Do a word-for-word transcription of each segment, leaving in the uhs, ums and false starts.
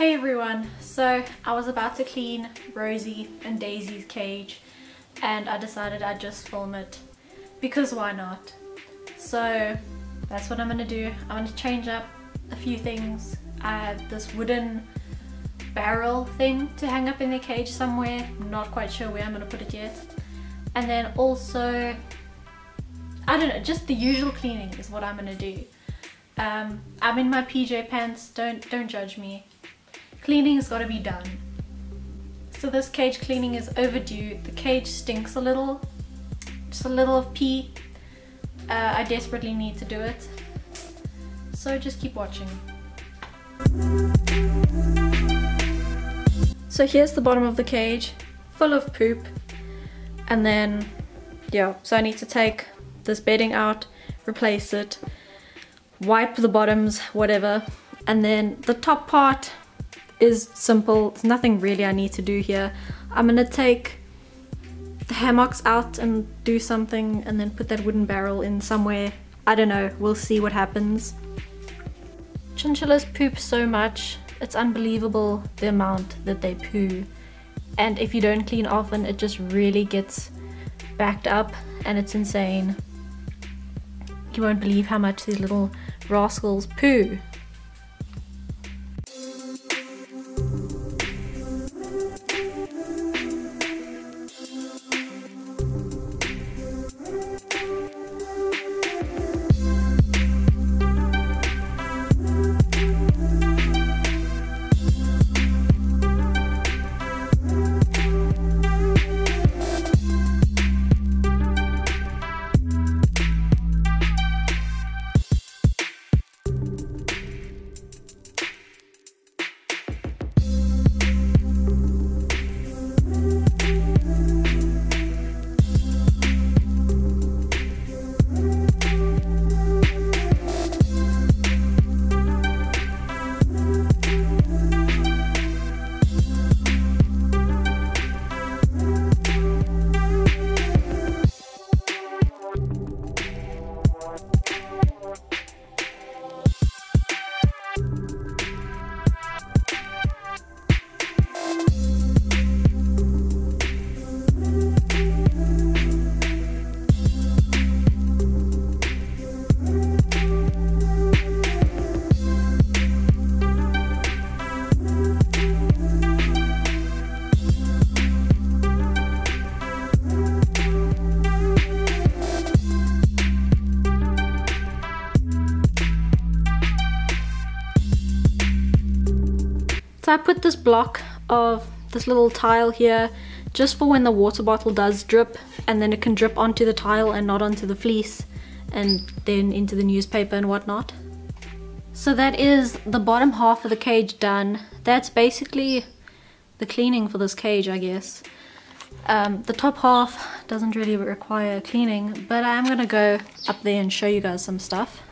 Hey everyone, so I was about to clean Rosie and Daisy's cage and I decided I'd just film it because why not? So that's what I'm gonna do. I'm gonna change up a few things. I have this wooden barrel thing to hang up in their cage somewhere. I'm not quite sure where I'm gonna put it yet. And then also, I don't know, just the usual cleaning is what I'm gonna do. Um, I'm in my P J pants, don't, don't judge me. Cleaning's got to be done. So this cage cleaning is overdue. The cage stinks a little, just a little of pee. Uh, I desperately need to do it. So just keep watching. So here's the bottom of the cage, full of poop. And then, yeah, so I need to take this bedding out, replace it, wipe the bottoms, whatever. And then the top part is simple, there's nothing really I need to do here. I'm gonna take the hammocks out and do something and then put that wooden barrel in somewhere. I don't know, we'll see what happens. Chinchillas poop so much, it's unbelievable the amount that they poo. And if you don't clean often, it just really gets backed up and it's insane. You won't believe how much these little rascals poo. I put this block of this little tile here just for when the water bottle does drip, and then it can drip onto the tile and not onto the fleece and then into the newspaper and whatnot. So that is the bottom half of the cage done. That's basically the cleaning for this cage, I guess. Um, the top half doesn't really require cleaning, but I am gonna go up there and show you guys some stuff.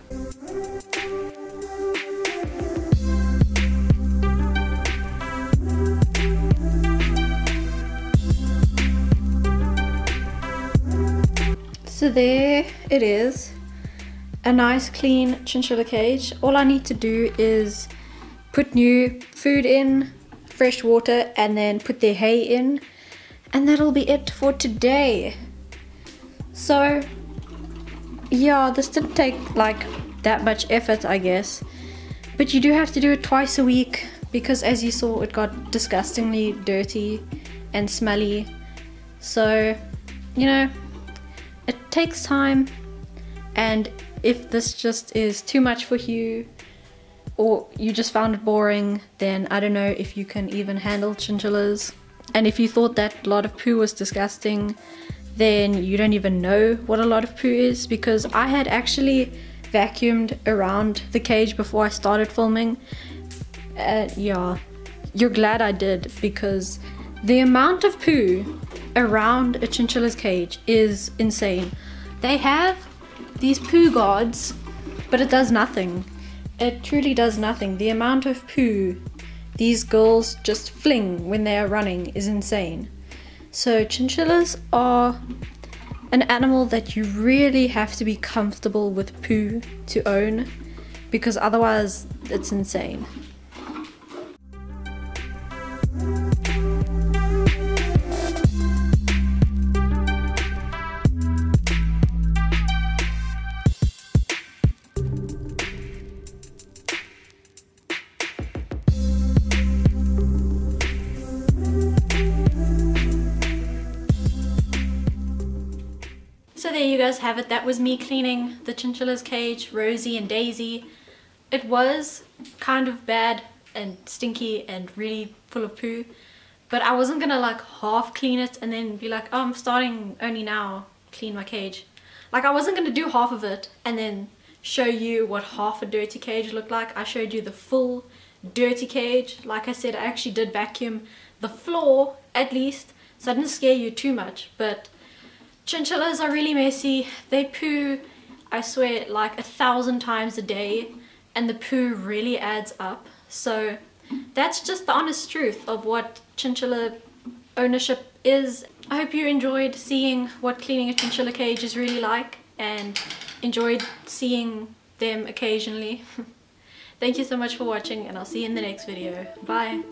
So there it is, a nice clean chinchilla cage. All I need to do is put new food in, fresh water, and then put their hay in, and that'll be it for today. So yeah, this didn't take like that much effort, I guess, but you do have to do it twice a week because, as you saw, it got disgustingly dirty and smelly. So, you know, it takes time, and if this just is too much for you or you just found it boring, then I don't know if you can even handle chinchillas. And if you thought that lot of poo was disgusting, then you don't even know what a lot of poo is, because I had actually vacuumed around the cage before I started filming. Uh, yeah, you're glad I did, because the amount of poo around a chinchilla's cage is insane. They have these poo guards, but it does nothing. It truly does nothing. The amount of poo these girls just fling when they are running is insane. So chinchillas are an animal that you really have to be comfortable with poo to own, because otherwise it's insane. you guys have it, that was me cleaning the chinchilla's cage, Rosie and Daisy. It was kind of bad and stinky and really full of poo, but I wasn't gonna like half clean it and then be like, oh, I'm starting only now, clean my cage. Like, I wasn't gonna do half of it and then show you what half a dirty cage looked like. I showed you the full dirty cage. Like I said, I actually did vacuum the floor at least, so I didn't scare you too much. But chinchillas are really messy. They poo, I swear, like a thousand times a day, and the poo really adds up. So that's just the honest truth of what chinchilla ownership is. I hope you enjoyed seeing what cleaning a chinchilla cage is really like, and enjoyed seeing them occasionally. Thank you so much for watching, and I'll see you in the next video. Bye!